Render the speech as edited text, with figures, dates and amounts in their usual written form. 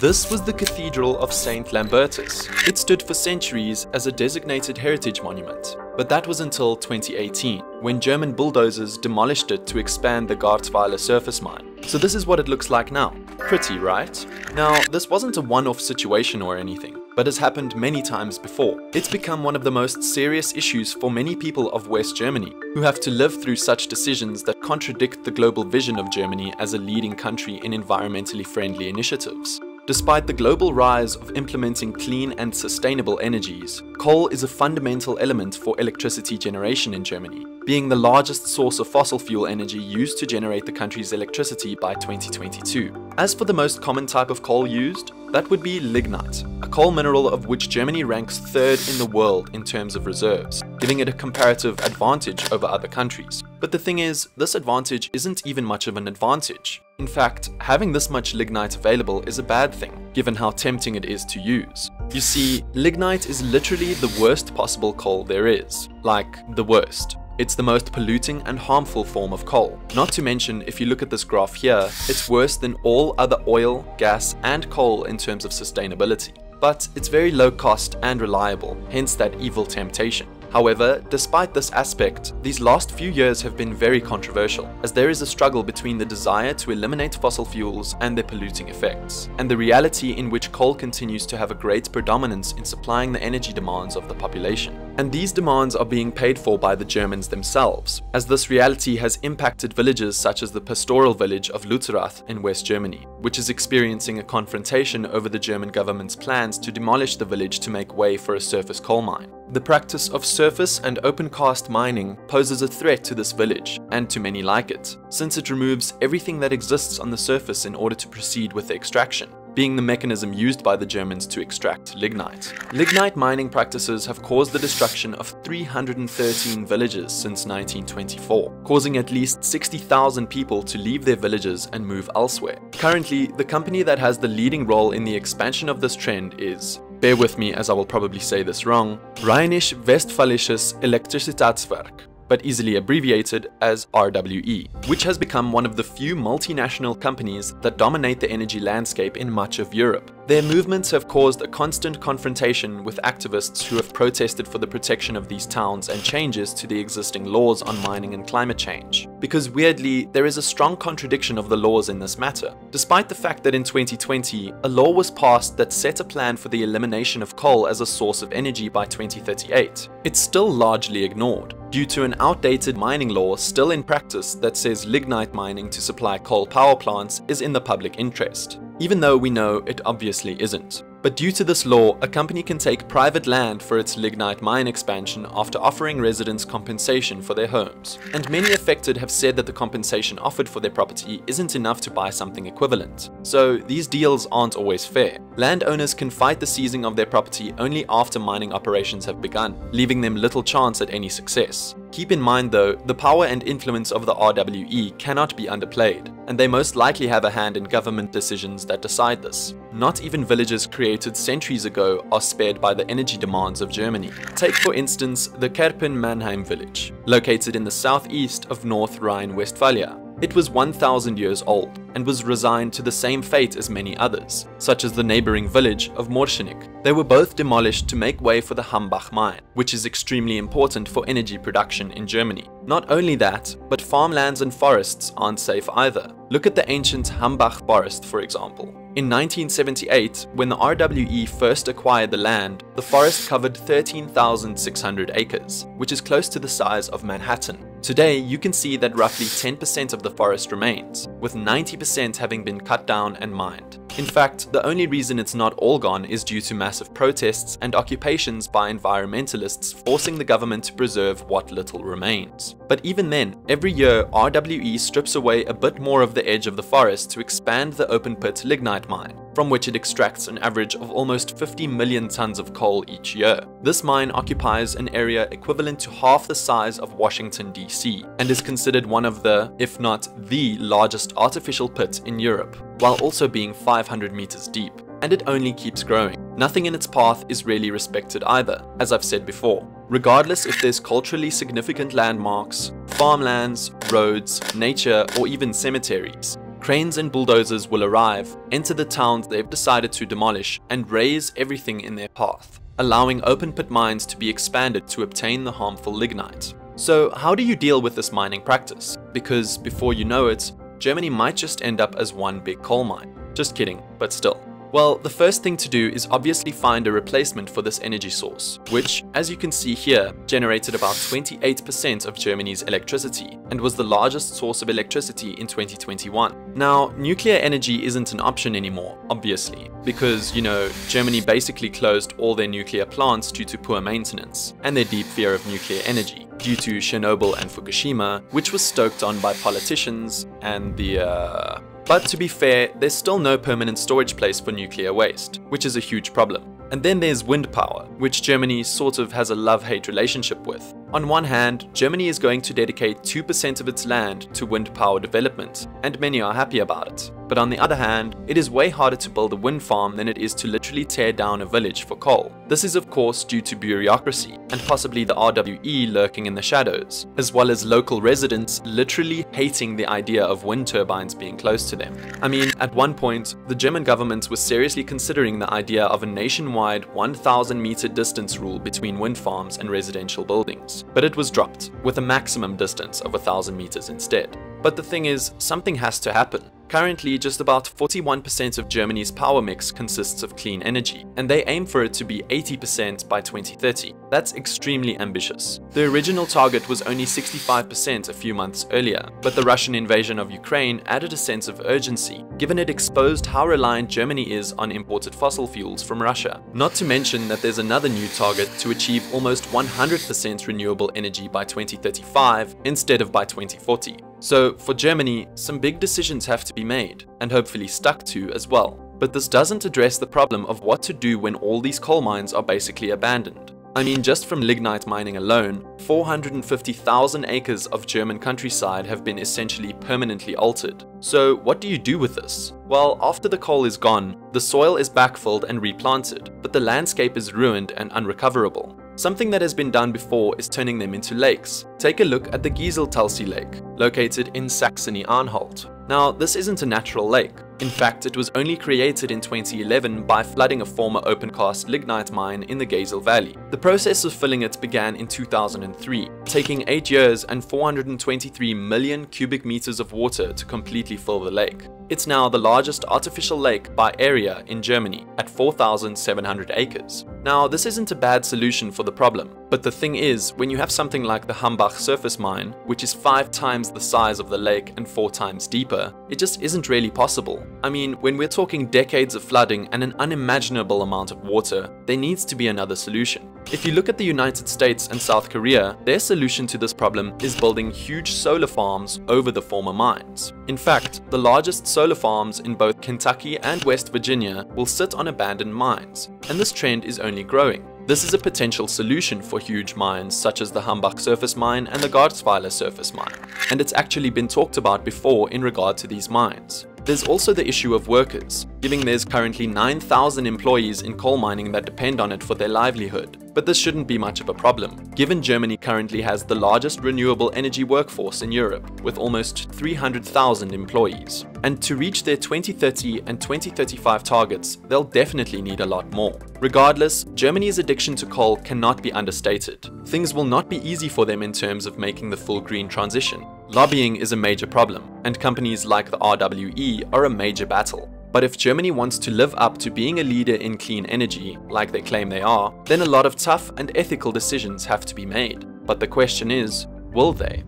This was the Cathedral of St. Lambertus. It stood for centuries as a designated heritage monument, but that was until 2018, when German bulldozers demolished it to expand the Garzweiler surface mine. So this is what it looks like now. Pretty, right? Now, this wasn't a one-off situation or anything, but has happened many times before. It's become one of the most serious issues for many people of West Germany, who have to live through such decisions that contradict the global vision of Germany as a leading country in environmentally friendly initiatives. Despite the global rise of implementing clean and sustainable energies, coal is a fundamental element for electricity generation in Germany, being the largest source of fossil fuel energy used to generate the country's electricity by 2022. As for the most common type of coal used, that would be lignite, a coal mineral of which Germany ranks third in the world in terms of reserves, giving it a comparative advantage over other countries. But the thing is, this advantage isn't even much of an advantage. In fact, having this much lignite available is a bad thing, given how tempting it is to use. You see, lignite is literally the worst possible coal there is. Like, the worst. It's the most polluting and harmful form of coal. Not to mention, if you look at this graph here, it's worse than all other oil, gas, and coal in terms of sustainability. But it's very low cost and reliable, hence that evil temptation. However, despite this aspect, these last few years have been very controversial, as there is a struggle between the desire to eliminate fossil fuels and their polluting effects, and the reality in which coal continues to have a great predominance in supplying the energy demands of the population. And these demands are being paid for by the Germans themselves, as this reality has impacted villages such as the pastoral village of Lützerath in West Germany, which is experiencing a confrontation over the German government's plans to demolish the village to make way for a surface coal mine. The practice of surface and open cast mining poses a threat to this village, and to many like it, since it removes everything that exists on the surface in order to proceed with the extraction, being the mechanism used by the Germans to extract lignite. Lignite mining practices have caused the destruction of 313 villages since 1924, causing at least 60,000 people to leave their villages and move elsewhere. Currently, the company that has the leading role in the expansion of this trend is, bear with me as I will probably say this wrong, Rheinisch Westfälisches Elektrizitätswerk, but easily abbreviated as RWE, which has become one of the few multinational companies that dominate the energy landscape in much of Europe. Their movements have caused a constant confrontation with activists who have protested for the protection of these towns and changes to the existing laws on mining and climate change. Because weirdly, there is a strong contradiction of the laws in this matter, despite the fact that in 2020, a law was passed that set a plan for the elimination of coal as a source of energy by 2038. It's still largely ignored, due to an outdated mining law still in practice that says lignite mining to supply coal power plants is in the public interest, even though we know it obviously isn't. But due to this law, a company can take private land for its lignite mine expansion after offering residents compensation for their homes. And many affected have said that the compensation offered for their property isn't enough to buy something equivalent. So these deals aren't always fair. Landowners can fight the seizing of their property only after mining operations have begun, leaving them little chance at any success. Keep in mind though, the power and influence of the RWE cannot be underplayed, and they most likely have a hand in government decisions that decide this. Not even villages created centuries ago are spared by the energy demands of Germany. Take for instance the Kerpen-Mannheim village, located in the southeast of North Rhine-Westphalia. It was 1,000 years old and was resigned to the same fate as many others, such as the neighboring village of Morschenik. They were both demolished to make way for the Hambach mine, which is extremely important for energy production in Germany. Not only that, but farmlands and forests aren't safe either. Look at the ancient Hambach forest, for example. In 1978, when the RWE first acquired the land, the forest covered 13,600 acres, which is close to the size of Manhattan. Today, you can see that roughly 10% of the forest remains, with 90% having been cut down and mined. In fact, the only reason it's not all gone is due to massive protests and occupations by environmentalists forcing the government to preserve what little remains. But even then, every year RWE strips away a bit more of the edge of the forest to expand the open pit lignite mine, from which it extracts an average of almost 50 million tons of coal each year. This mine occupies an area equivalent to half the size of Washington, D.C., and is considered one of the, if not the, largest artificial pit in Europe, while also being 500 meters deep, and it only keeps growing. Nothing in its path is really respected either, as I've said before. Regardless if there's culturally significant landmarks, farmlands, roads, nature, or even cemeteries, Cranes and bulldozers will arrive, enter the towns they've decided to demolish, and raise everything in their path, allowing open pit mines to be expanded to obtain the harmful lignite. So how do you deal with this mining practice? Because before you know it, Germany might just end up as one big coal mine. Just kidding, but still. Well, the first thing to do is obviously find a replacement for this energy source, which, as you can see here, generated about 28% of Germany's electricity and was the largest source of electricity in 2021. Now, nuclear energy isn't an option anymore, obviously, because, you know, Germany basically closed all their nuclear plants due to poor maintenance and their deep fear of nuclear energy due to Chernobyl and Fukushima, which was stoked on by politicians and the, But to be fair, there's still no permanent storage place for nuclear waste, which is a huge problem. And then there's wind power, which Germany sort of has a love-hate relationship with. On one hand, Germany is going to dedicate 2% of its land to wind power development, and many are happy about it. But on the other hand, it is way harder to build a wind farm than it is to literally tear down a village for coal. This is of course due to bureaucracy, and possibly the RWE lurking in the shadows, as well as local residents literally hating the idea of wind turbines being close to them. I mean, at one point, the German government was seriously considering the idea of a nationwide 1,000-meter distance rule between wind farms and residential buildings, but it was dropped, with a maximum distance of 1,000 meters instead. But the thing is, something has to happen. Currently, just about 41% of Germany's power mix consists of clean energy, and they aim for it to be 80% by 2030. That's extremely ambitious. The original target was only 65% a few months earlier, but the Russian invasion of Ukraine added a sense of urgency, given it exposed how reliant Germany is on imported fossil fuels from Russia. Not to mention that there's another new target to achieve almost 100% renewable energy by 2035 instead of by 2040. So, for Germany, some big decisions have to be made, and hopefully stuck to as well. But this doesn't address the problem of what to do when all these coal mines are basically abandoned. I mean, just from lignite mining alone, 450,000 acres of German countryside have been essentially permanently altered. So, what do you do with this? Well, after the coal is gone, the soil is backfilled and replanted, but the landscape is ruined and unrecoverable. Something that has been done before is turning them into lakes. Take a look at the Geiseltalsee lake, located in Saxony-Anhalt. Now, this isn't a natural lake. In fact, it was only created in 2011 by flooding a former open-cast lignite mine in the Geisel Valley. The process of filling it began in 2003, taking 8 years and 423 million cubic meters of water to completely fill the lake. It's now the largest artificial lake by area in Germany, at 4,700 acres. Now, this isn't a bad solution for the problem, but the thing is, when you have something like the Hambach surface mine, which is 5 times the size of the lake and 4 times deeper, it just isn't really possible. I mean, when we're talking decades of flooding and an unimaginable amount of water, there needs to be another solution. If you look at the United States and South Korea, their solution to this problem is building huge solar farms over the former mines. In fact, the largest solar farms in both Kentucky and West Virginia will sit on abandoned mines, and this trend is only growing. This is a potential solution for huge mines such as the Hambach surface mine and the Garzweiler surface mine, and it's actually been talked about before in regard to these mines. There's also the issue of workers, given there's currently 9,000 employees in coal mining that depend on it for their livelihood. But this shouldn't be much of a problem, given Germany currently has the largest renewable energy workforce in Europe, with almost 300,000 employees. And to reach their 2030 and 2035 targets, they'll definitely need a lot more. Regardless, Germany's addiction to coal cannot be understated. Things will not be easy for them in terms of making the full green transition. Lobbying is a major problem, and companies like the RWE are a major battle. But if Germany wants to live up to being a leader in clean energy, like they claim they are, then a lot of tough and ethical decisions have to be made. But the question is, will they?